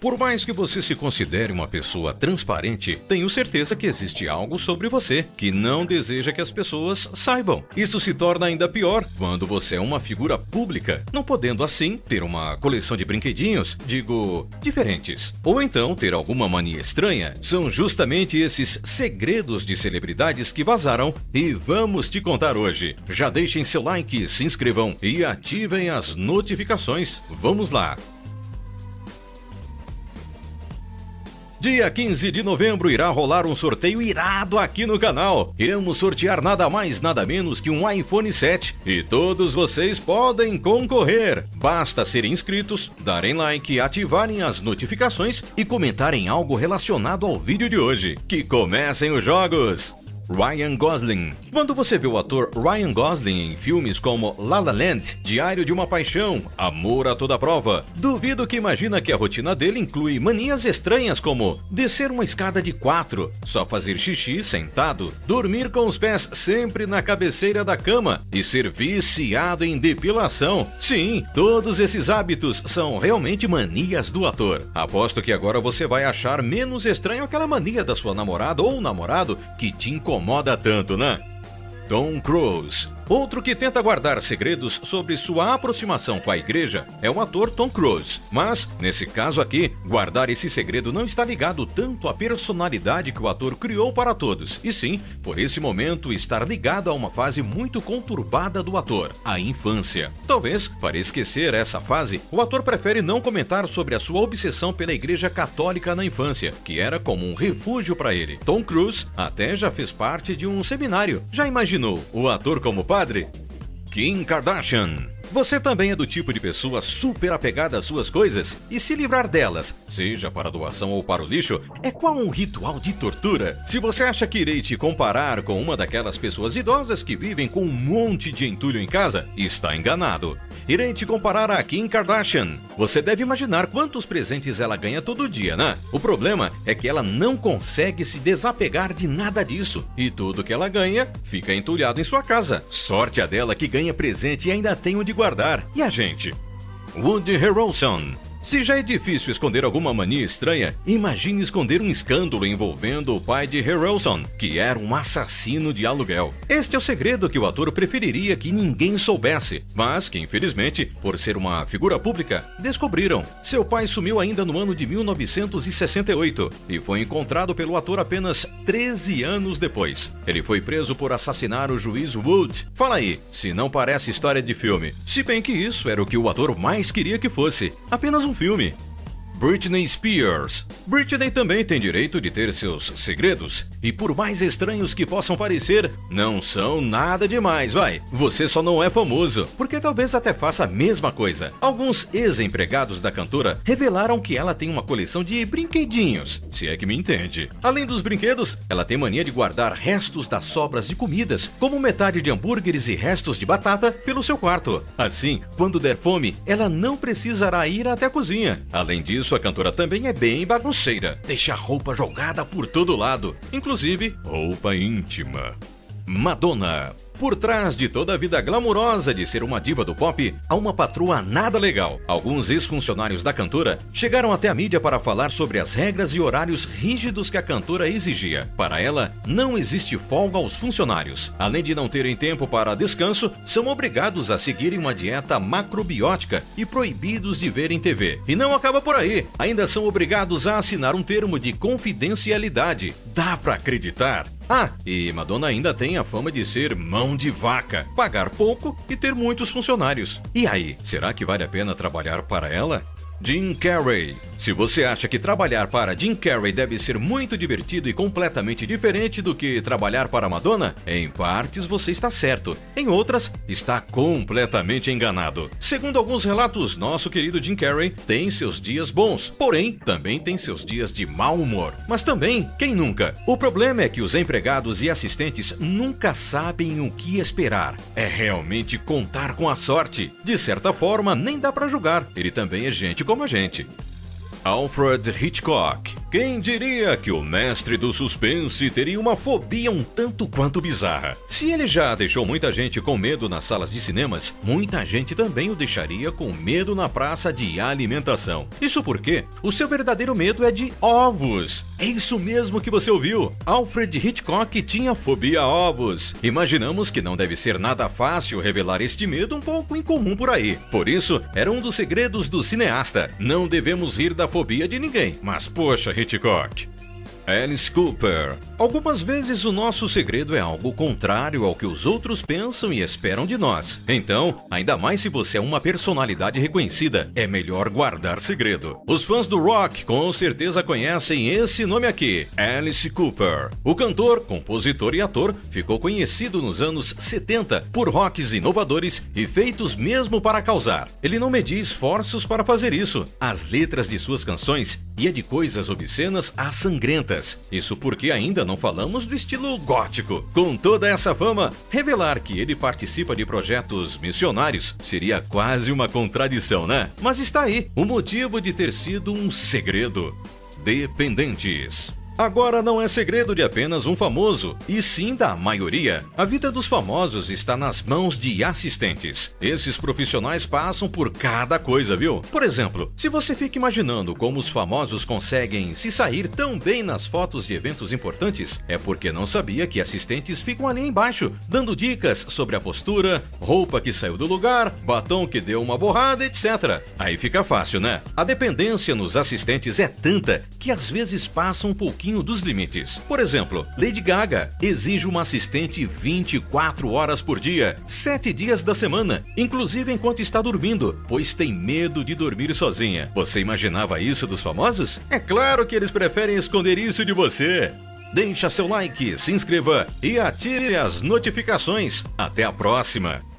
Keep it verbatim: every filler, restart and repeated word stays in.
Por mais que você se considere uma pessoa transparente, tenho certeza que existe algo sobre você que não deseja que as pessoas saibam. Isso se torna ainda pior quando você é uma figura pública, não podendo assim ter uma coleção de brinquedinhos, digo, diferentes. Ou então ter alguma mania estranha. São justamente esses segredos de celebridades que vazaram e vamos te contar hoje. Já deixem seu like, se inscrevam e ativem as notificações. Vamos lá! Dia quinze de novembro irá rolar um sorteio irado aqui no canal. Iremos sortear nada mais, nada menos que um iPhone sete e todos vocês podem concorrer. Basta serem inscritos, darem like, ativarem as notificações e comentarem algo relacionado ao vídeo de hoje. Que comecem os jogos! Ryan Gosling. Quando você vê o ator Ryan Gosling em filmes como La La Land, Diário de uma Paixão, Amor a Toda Prova, duvido que imagina que a rotina dele inclui manias estranhas como descer uma escada de quatro, só fazer xixi sentado, dormir com os pés sempre na cabeceira da cama e ser viciado em depilação. Sim, todos esses hábitos são realmente manias do ator. Aposto que agora você vai achar menos estranho aquela mania da sua namorada ou namorado que te incomoda. Incomoda tanto, né? Tom Cruise. Outro que tenta guardar segredos sobre sua aproximação com a igreja é o ator Tom Cruise. Mas, nesse caso aqui, guardar esse segredo não está ligado tanto à personalidade que o ator criou para todos, e sim, por esse momento, estar ligado a uma fase muito conturbada do ator, a infância. Talvez, para esquecer essa fase, o ator prefere não comentar sobre a sua obsessão pela igreja católica na infância, que era como um refúgio para ele. Tom Cruise até já fez parte de um seminário. Já imaginou o ator como pai? Padre, Kim Kardashian. Você também é do tipo de pessoa super apegada às suas coisas e se livrar delas, seja para doação ou para o lixo, é qual um ritual de tortura. Se você acha que irei te comparar com uma daquelas pessoas idosas que vivem com um monte de entulho em casa, está enganado. Irei te comparar a Kim Kardashian. Você deve imaginar quantos presentes ela ganha todo dia, né? O problema é que ela não consegue se desapegar de nada disso e tudo que ela ganha fica entulhado em sua casa. Sorte a dela que ganha presente e ainda tem onde guardar. E a gente? Woody Harrelson. Se já é difícil esconder alguma mania estranha, imagine esconder um escândalo envolvendo o pai de Harrelson, que era um assassino de aluguel. Este é o segredo que o ator preferiria que ninguém soubesse, mas que infelizmente, por ser uma figura pública, descobriram. Seu pai sumiu ainda no ano de mil novecentos e sessenta e oito e foi encontrado pelo ator apenas treze anos depois. Ele foi preso por assassinar o juiz Wood. Fala aí, se não parece história de filme. Se bem que isso era o que o ator mais queria que fosse, apenas um filme. Britney Spears. Britney também tem direito de ter seus segredos, e por mais estranhos que possam parecer, não são nada demais, vai. Você só não é famoso, porque talvez até faça a mesma coisa. Alguns ex-empregados da cantora revelaram que ela tem uma coleção de brinquedinhos, se é que me entende. Além dos brinquedos, ela tem mania de guardar restos das sobras de comidas, como metade de hambúrgueres e restos de batata, pelo seu quarto. Assim, quando der fome, ela não precisará ir até a cozinha. Além disso, sua cantora também é bem bagunceira. Deixa a roupa jogada por todo lado, inclusive roupa íntima. Madonna. Por trás de toda a vida glamurosa de ser uma diva do pop, há uma patroa nada legal. Alguns ex-funcionários da cantora chegaram até a mídia para falar sobre as regras e horários rígidos que a cantora exigia. Para ela, não existe folga aos funcionários. Além de não terem tempo para descanso, são obrigados a seguirem uma dieta macrobiótica e proibidos de verem T V. E não acaba por aí. Ainda são obrigados a assinar um termo de confidencialidade. Dá pra acreditar? Ah, e Madonna ainda tem a fama de ser mão de vaca, pagar pouco e ter muitos funcionários. E aí, será que vale a pena trabalhar para ela? Jim Carrey. Se você acha que trabalhar para Jim Carrey deve ser muito divertido e completamente diferente do que trabalhar para Madonna, em partes você está certo, em outras está completamente enganado. Segundo alguns relatos, nosso querido Jim Carrey tem seus dias bons, porém também tem seus dias de mau humor. Mas também, quem nunca? O problema é que os empregados e assistentes nunca sabem o que esperar. É realmente contar com a sorte. De certa forma, nem dá pra julgar. Ele também é gente como a gente. Alfred Hitchcock. Quem diria que o mestre do suspense teria uma fobia um tanto quanto bizarra? Se ele já deixou muita gente com medo nas salas de cinemas, muita gente também o deixaria com medo na praça de alimentação. Isso porque o seu verdadeiro medo é de ovos. É isso mesmo que você ouviu. Alfred Hitchcock tinha fobia a ovos. Imaginamos que não deve ser nada fácil revelar este medo um pouco incomum por aí. Por isso, era um dos segredos do cineasta. Não devemos rir da fobia de ninguém. Mas poxa, Hitchcock. Alice Cooper. Algumas vezes o nosso segredo é algo contrário ao que os outros pensam e esperam de nós. Então, ainda mais se você é uma personalidade reconhecida, é melhor guardar segredo. Os fãs do rock com certeza conhecem esse nome aqui, Alice Cooper. O cantor, compositor e ator ficou conhecido nos anos setenta por rocks inovadores e feitos mesmo para causar. Ele não media esforços para fazer isso. As letras de suas canções ia de coisas obscenas a sangrentas. Isso porque ainda não falamos do estilo gótico. Com toda essa fama, revelar que ele participa de projetos missionários seria quase uma contradição, né? Mas está aí o motivo de ter sido um segredo. Dependentes. Agora não é segredo de apenas um famoso, e sim da maioria. A vida dos famosos está nas mãos de assistentes. Esses profissionais passam por cada coisa, viu? Por exemplo, se você fica imaginando como os famosos conseguem se sair tão bem nas fotos de eventos importantes, é porque não sabia que assistentes ficam ali embaixo, dando dicas sobre a postura, roupa que saiu do lugar, batom que deu uma borrada, etcétera. Aí fica fácil, né? A dependência nos assistentes é tanta que às vezes passa um pouquinho dos limites. Por exemplo, Lady Gaga exige uma assistente vinte e quatro horas por dia, sete dias da semana, inclusive enquanto está dormindo, pois tem medo de dormir sozinha. Você imaginava isso dos famosos? É claro que eles preferem esconder isso de você. Deixa seu like, se inscreva e ative as notificações. Até a próxima!